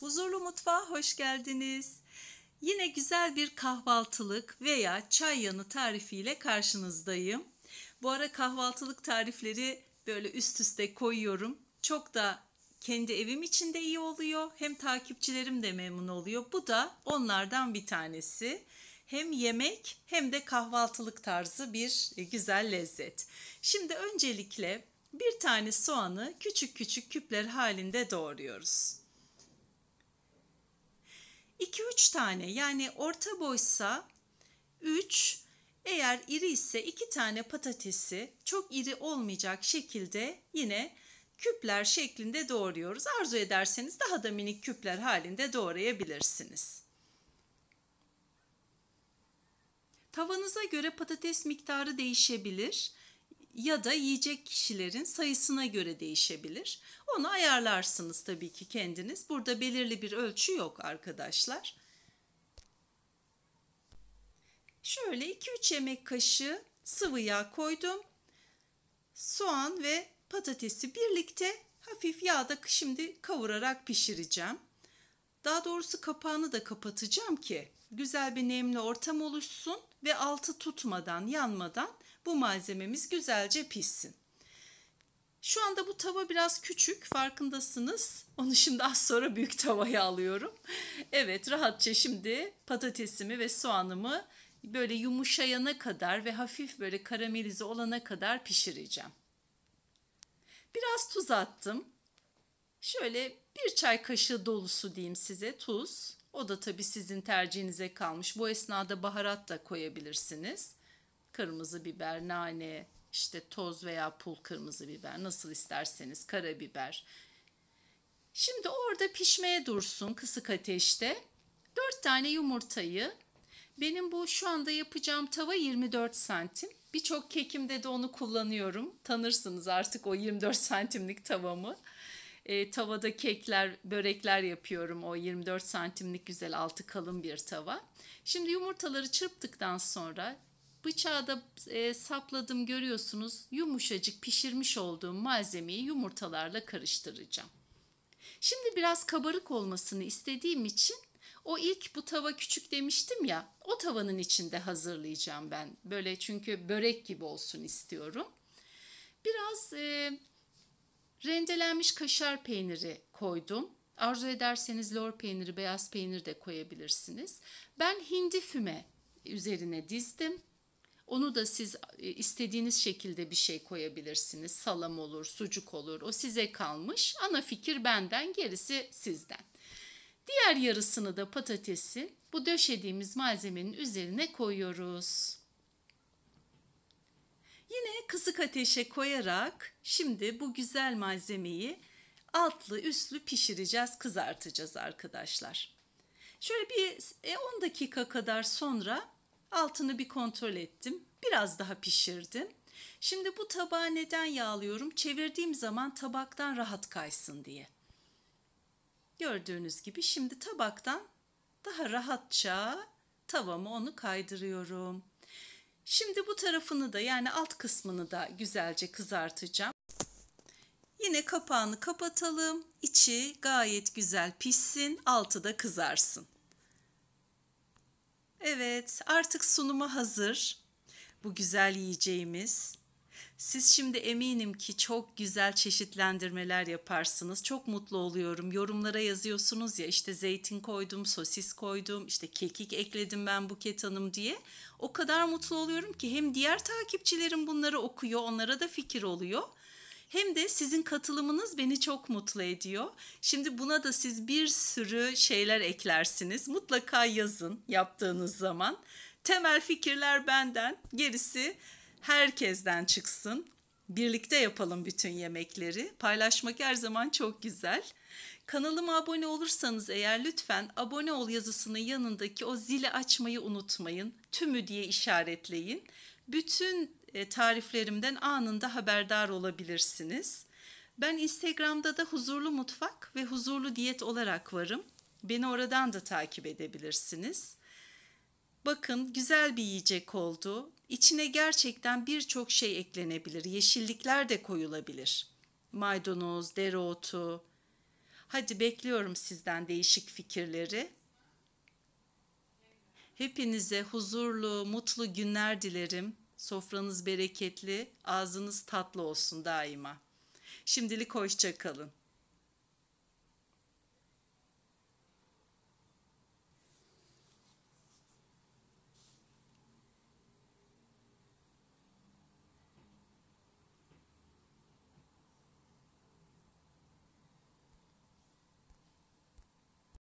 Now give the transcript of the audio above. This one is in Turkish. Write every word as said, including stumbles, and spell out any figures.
Huzurlu Mutfağa hoş geldiniz. Yine güzel bir kahvaltılık veya çay yanı tarifiyle karşınızdayım. Bu ara kahvaltılık tarifleri böyle üst üste koyuyorum. Çok da kendi evim için de iyi oluyor. Hem takipçilerim de memnun oluyor. Bu da onlardan bir tanesi. Hem yemek hem de kahvaltılık tarzı bir güzel lezzet. Şimdi öncelikle bir tane soğanı küçük küçük küpler halinde doğruyoruz. iki üç tane, yani orta boysa üç, eğer iri ise iki tane patatesi çok iri olmayacak şekilde yine küpler şeklinde doğruyoruz. Arzu ederseniz daha da minik küpler halinde doğrayabilirsiniz. Tavanıza göre patates miktarı değişebilir ya da yiyecek kişilerin sayısına göre değişebilir. Onu ayarlarsınız tabii ki kendiniz. Burada belirli bir ölçü yok arkadaşlar. Şöyle iki üç yemek kaşığı sıvı yağ koydum. Soğan ve patatesi birlikte hafif yağda şimdi kavurarak pişireceğim. Daha doğrusu kapağını da kapatacağım ki güzel bir nemli ortam oluşsun ve altı tutmadan, yanmadan bu malzememiz güzelce pişsin. Şu anda bu tava biraz küçük, farkındasınız. Onu şimdi az sonra büyük tavaya alıyorum. Evet, rahatça şimdi patatesimi ve soğanımı böyle yumuşayana kadar ve hafif böyle karamelize olana kadar pişireceğim. Biraz tuz attım. Şöyle bir çay kaşığı dolusu diyeyim size tuz. O da tabii sizin tercihinize kalmış. Bu esnada baharat da koyabilirsiniz. Kırmızı biber, nane, işte toz veya pul kırmızı biber, nasıl isterseniz, karabiber. Şimdi orada pişmeye dursun kısık ateşte. dört tane yumurtayı, benim bu şu anda yapacağım tava yirmi dört santim. Birçok kekimde de onu kullanıyorum. Tanırsınız artık o yirmi dört santimlik tavamı. E, tavada kekler, börekler yapıyorum. O yirmi dört santimlik güzel altı kalın bir tava. Şimdi yumurtaları çırptıktan sonra bıçağı da e, sapladım, görüyorsunuz. Yumuşacık pişirmiş olduğum malzemeyi yumurtalarla karıştıracağım. Şimdi biraz kabarık olmasını istediğim için o ilk bu tava küçük demiştim ya, o tavanın içinde hazırlayacağım ben. Böyle, çünkü börek gibi olsun istiyorum. Biraz e, rendelenmiş kaşar peyniri koydum. Arzu ederseniz lor peyniri, beyaz peynir de koyabilirsiniz. Ben hindi füme üzerine dizdim. Onu da siz istediğiniz şekilde bir şey koyabilirsiniz. Salam olur, sucuk olur. O size kalmış. Ana fikir benden, gerisi sizden. Diğer yarısını da patatesi bu döşediğimiz malzemenin üzerine koyuyoruz. Yine kısık ateşe koyarak şimdi bu güzel malzemeyi altlı üstlü pişireceğiz, kızartacağız arkadaşlar. Şöyle bir on dakika kadar sonra altını bir kontrol ettim. Biraz daha pişirdim. Şimdi bu tabağı neden yağlıyorum? Çevirdiğim zaman tabaktan rahat kaysın diye. Gördüğünüz gibi şimdi tabaktan daha rahatça tavama onu kaydırıyorum. Şimdi bu tarafını da, yani alt kısmını da güzelce kızartacağım. Yine kapağını kapatalım. İçi gayet güzel pişsin, altı da kızarsın. Evet, artık sunuma hazır bu güzel yiyeceğimiz. Siz şimdi eminim ki çok güzel çeşitlendirmeler yaparsınız. Çok mutlu oluyorum. Yorumlara yazıyorsunuz ya, işte zeytin koydum, sosis koydum, işte kekik ekledim ben Buket Hanım diye. O kadar mutlu oluyorum ki hem diğer takipçilerim bunları okuyor, onlara da fikir oluyor. Hem de sizin katılımınız beni çok mutlu ediyor. Şimdi buna da siz bir sürü şeyler eklersiniz. Mutlaka yazın yaptığınız zaman. Temel fikirler benden, gerisi herkesten çıksın. Birlikte yapalım bütün yemekleri. Paylaşmak her zaman çok güzel. Kanalıma abone olursanız eğer, lütfen abone ol yazısının yanındaki o zili açmayı unutmayın. Tümü diye işaretleyin. Bütün tariflerimden anında haberdar olabilirsiniz. Ben Instagram'da da Huzurlu Mutfak ve Huzurlu Diyet olarak varım. Beni oradan da takip edebilirsiniz. Bakın, güzel bir yiyecek oldu. İçine gerçekten birçok şey eklenebilir. Yeşillikler de koyulabilir. Maydanoz, dereotu. Hadi bekliyorum sizden değişik fikirleri. Hepinize huzurlu, mutlu günler dilerim. Sofranız bereketli, ağzınız tatlı olsun daima. Şimdilik hoşça kalın.